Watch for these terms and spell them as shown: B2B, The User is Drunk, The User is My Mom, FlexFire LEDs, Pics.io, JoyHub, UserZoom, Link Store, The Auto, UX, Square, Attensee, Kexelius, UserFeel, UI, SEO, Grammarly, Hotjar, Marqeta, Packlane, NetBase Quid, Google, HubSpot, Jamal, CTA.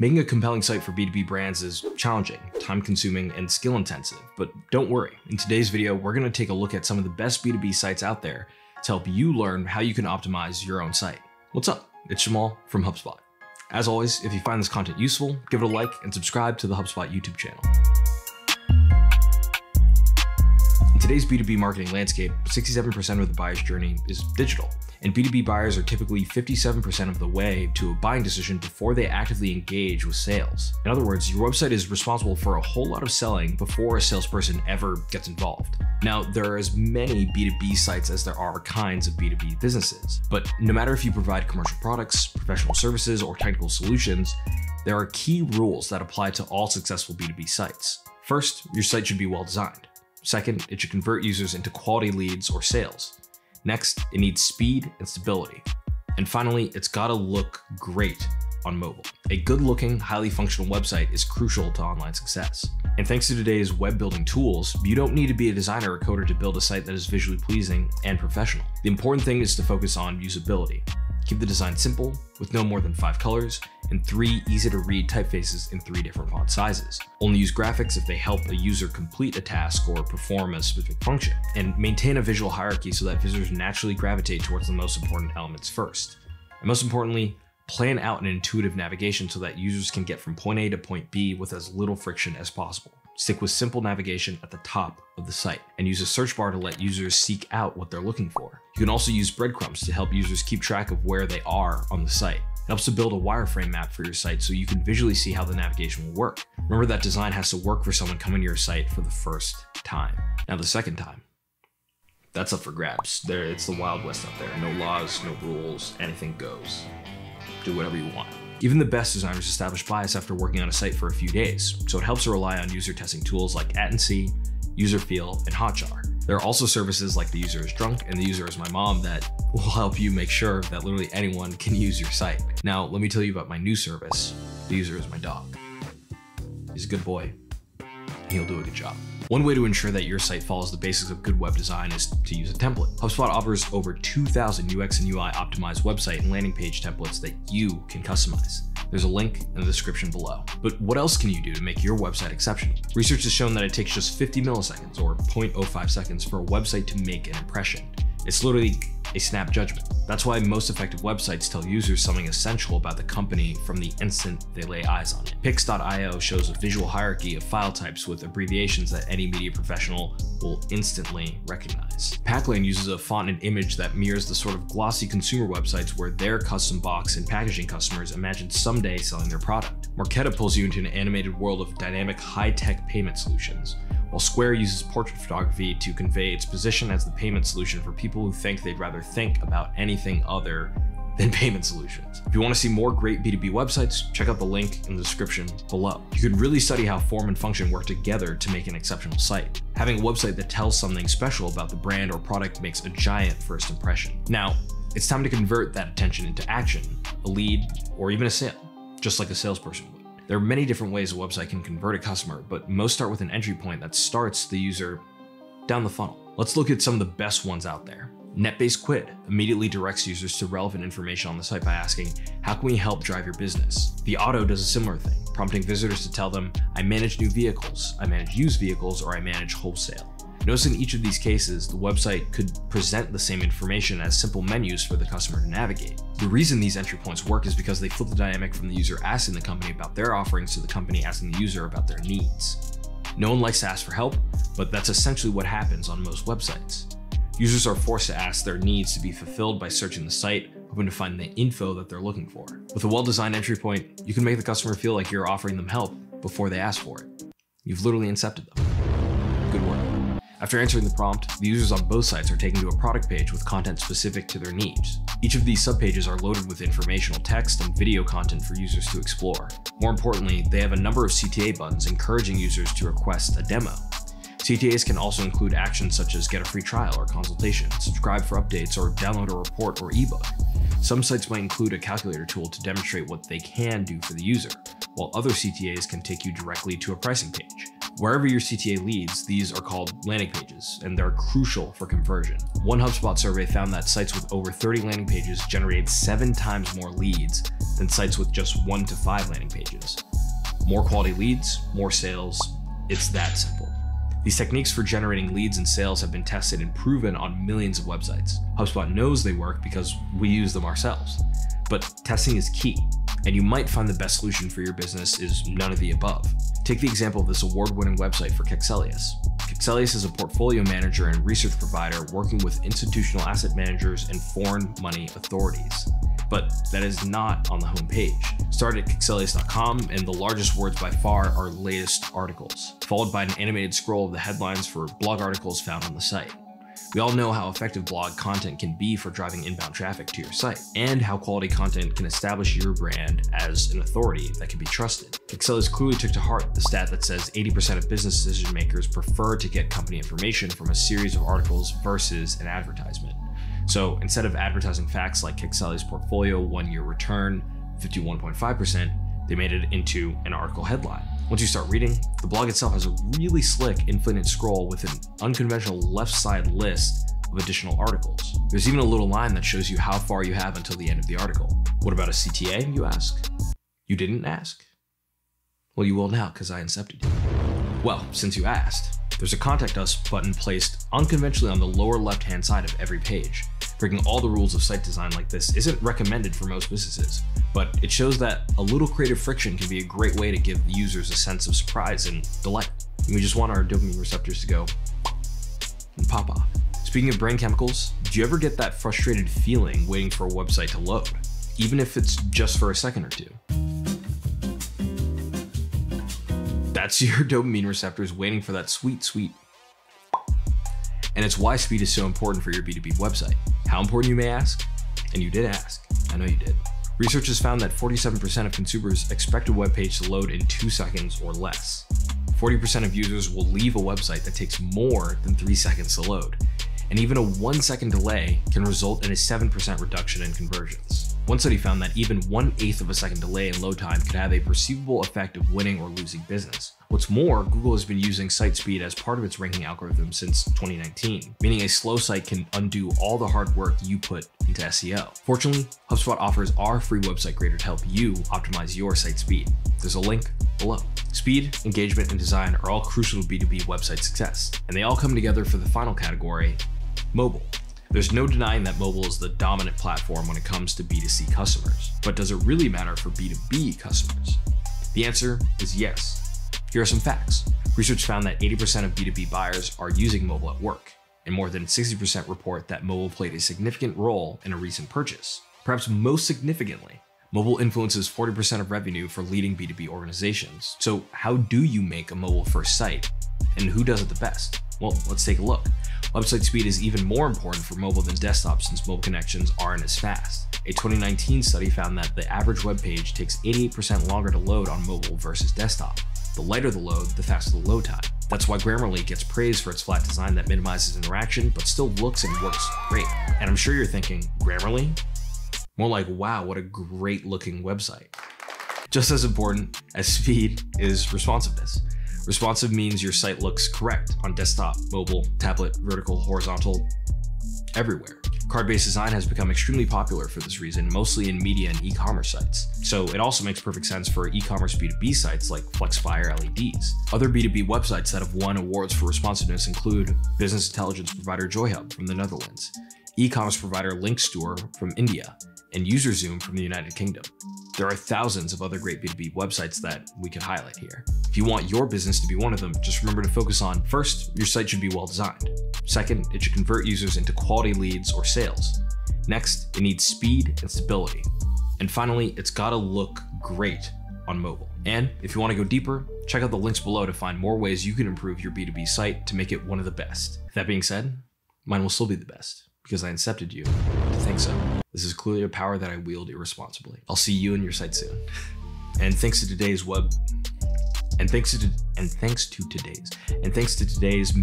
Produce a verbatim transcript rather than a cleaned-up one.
Making a compelling site for B two B brands is challenging, time-consuming, and skill-intensive, but don't worry. In today's video, we're going to take a look at some of the best B two B sites out there to help you learn how you can optimize your own site. What's up? It's Jamal from HubSpot. As always, if you find this content useful, give it a like and subscribe to the HubSpot YouTube channel. In today's B two B marketing landscape, sixty-seven percent of the buyer's journey is digital. And B two B buyers are typically fifty-seven percent of the way to a buying decision before they actively engage with sales. In other words, your website is responsible for a whole lot of selling before a salesperson ever gets involved. Now, there are as many B two B sites as there are kinds of B two B businesses, but no matter if you provide commercial products, professional services, or technical solutions, there are key rules that apply to all successful B two B sites. First, your site should be well designed. Second, it should convert users into quality leads or sales. Next, it needs speed and stability. And finally, it's gotta look great on mobile. A good-looking, highly functional website is crucial to online success. And thanks to today's web building tools, you don't need to be a designer or coder to build a site that is visually pleasing and professional. The important thing is to focus on usability. Keep the design simple with no more than five colors and three easy-to-read typefaces in three different font sizes. Only use graphics if they help a user complete a task or perform a specific function. And maintain a visual hierarchy so that visitors naturally gravitate towards the most important elements first. And most importantly, plan out an intuitive navigation so that users can get from point A to point B with as little friction as possible. Stick with simple navigation at the top of the site and use a search bar to let users seek out what they're looking for. You can also use breadcrumbs to help users keep track of where they are on the site. It helps to build a wireframe map for your site so you can visually see how the navigation will work. Remember that design has to work for someone coming to your site for the first time. Now the second time, that's up for grabs. There, it's the Wild West out there. No laws, no rules, anything goes. Do whatever you want. Even the best designers establish bias after working on a site for a few days, so it helps to rely on user testing tools like Attensee, UserFeel, and Hotjar. There are also services like The User is Drunk and The User is My Mom that will help you make sure that literally anyone can use your site. Now, let me tell you about my new service, The User is My Dog. He's a good boy, and he'll do a good job. One way to ensure that your site follows the basics of good web design is to use a template. HubSpot offers over two thousand U X and U I optimized website and landing page templates that you can customize. There's a link in the description below. But what else can you do to make your website exceptional? Research has shown that it takes just fifty milliseconds or zero point zero five seconds for a website to make an impression. It's literally a snap judgment. That's why most effective websites tell users something essential about the company from the instant they lay eyes on it. Pics dot i o shows a visual hierarchy of file types with abbreviations that any media professional will instantly recognize. Packlane uses a font and image that mirrors the sort of glossy consumer websites where their custom box and packaging customers imagine someday selling their product. Marqeta pulls you into an animated world of dynamic high-tech payment solutions, while Square uses portrait photography to convey its position as the payment solution for people who think they'd rather think about anything other than payment solutions. If you want to see more great B two B websites, check out the link in the description below. You can really study how form and function work together to make an exceptional site. Having a website that tells something special about the brand or product makes a giant first impression. Now, it's time to convert that attention into action, a lead, or even a sale, just like a salesperson would. There are many different ways a website can convert a customer, but most start with an entry point that starts the user down the funnel. Let's look at some of the best ones out there. NetBase Quid immediately directs users to relevant information on the site by asking, how can we help drive your business? The Auto does a similar thing, prompting visitors to tell them, I manage new vehicles, I manage used vehicles, or I manage wholesale. Notice in each of these cases, the website could present the same information as simple menus for the customer to navigate. The reason these entry points work is because they flip the dynamic from the user asking the company about their offerings to the company asking the user about their needs. No one likes to ask for help, but that's essentially what happens on most websites. Users are forced to ask their needs to be fulfilled by searching the site, hoping to find the info that they're looking for. With a well-designed entry point, you can make the customer feel like you're offering them help before they ask for it. You've literally incepted them. Good work. After answering the prompt, the users on both sites are taken to a product page with content specific to their needs. Each of these subpages are loaded with informational text and video content for users to explore. More importantly, they have a number of C T A buttons encouraging users to request a demo. C T As can also include actions such as get a free trial or consultation, subscribe for updates, or download a report or ebook. Some sites might include a calculator tool to demonstrate what they can do for the user, while other C T As can take you directly to a pricing page. Wherever your C T A leads, these are called landing pages, and they're crucial for conversion. One HubSpot survey found that sites with over thirty landing pages generated seven times more leads than sites with just one to five landing pages. More quality leads, more sales. It's that simple. These techniques for generating leads and sales have been tested and proven on millions of websites. HubSpot knows they work because we use them ourselves. But testing is key, and you might find the best solution for your business is none of the above. Take the example of this award-winning website for Kexelius. Kexelius is a portfolio manager and research provider working with institutional asset managers and foreign money authorities. But that is not on the homepage. Start at Kexelius dot com, and the largest words by far are latest articles, followed by an animated scroll of the headlines for blog articles found on the site. We all know how effective blog content can be for driving inbound traffic to your site, and how quality content can establish your brand as an authority that can be trusted. Kexelius clearly took to heart the stat that says eighty percent of business decision makers prefer to get company information from a series of articles versus an advertisement. So instead of advertising facts like Kexelius portfolio one-year return, fifty-one point five percent, they made it into an article headline. Once you start reading, the blog itself has a really slick infinite scroll with an unconventional left side list of additional articles. There's even a little line that shows you how far you have until the end of the article. What about a C T A, you ask? You didn't ask? Well, you will now, because I incepted you. Well, since you asked, there's a Contact Us button placed unconventionally on the lower left-hand side of every page. Breaking all the rules of site design like this isn't recommended for most businesses, but it shows that a little creative friction can be a great way to give users a sense of surprise and delight. And we just want our dopamine receptors to go and pop off. Speaking of brain chemicals, do you ever get that frustrated feeling waiting for a website to load, even if it's just for a second or two? That's your dopamine receptors waiting for that sweet, sweet. And it's why speed is so important for your B two B website. How important, you may ask? And you did ask. I know you did. Research has found that forty-seven percent of consumers expect a web page to load in two seconds or less. forty percent of users will leave a website that takes more than three seconds to load. And even a one second delay can result in a seven percent reduction in conversions. One study found that even one-eighth of a second delay in load time could have a perceivable effect of winning or losing business. What's more, Google has been using site speed as part of its ranking algorithm since twenty nineteen, meaning a slow site can undo all the hard work you put into S E O. Fortunately, HubSpot offers our free website grader to help you optimize your site speed. There's a link below. Speed, engagement, and design are all crucial to B two B website success, and they all come together for the final category, mobile. There's no denying that mobile is the dominant platform when it comes to B two C customers, but does it really matter for B two B customers? The answer is yes. Here are some facts. Research found that eighty percent of B two B buyers are using mobile at work, and more than sixty percent report that mobile played a significant role in a recent purchase. Perhaps most significantly, mobile influences forty percent of revenue for leading B two B organizations. So how do you make a mobile-first site, and who does it the best? Well, let's take a look. Website speed is even more important for mobile than desktop, since mobile connections aren't as fast. A twenty nineteen study found that the average web page takes eighty-eight percent longer to load on mobile versus desktop. The lighter the load, the faster the load time. That's why Grammarly gets praised for its flat design that minimizes interaction, but still looks and works great. And I'm sure you're thinking, Grammarly? More like, wow, what a great looking website. Just as important as speed is responsiveness. Responsive means your site looks correct on desktop, mobile, tablet, vertical, horizontal, everywhere. Card-based design has become extremely popular for this reason, mostly in media and e-commerce sites. So it also makes perfect sense for e-commerce B two B sites like FlexFire L E Ds. Other B two B websites that have won awards for responsiveness include business intelligence provider JoyHub from the Netherlands, e-commerce provider Link Store from India, and UserZoom from the United Kingdom. There are thousands of other great B two B websites that we could highlight here. If you want your business to be one of them, just remember to focus on, first, your site should be well designed. Second, it should convert users into quality leads or sales. Next, it needs speed and stability. And finally, it's gotta look great on mobile. And if you wanna go deeper, check out the links below to find more ways you can improve your B two B site to make it one of the best. That being said, mine will still be the best, because I incepted you to think so. This is clearly a power that I wield irresponsibly. I'll see you and your site soon. And thanks to today's web, and thanks to, and thanks to today's, and thanks to today's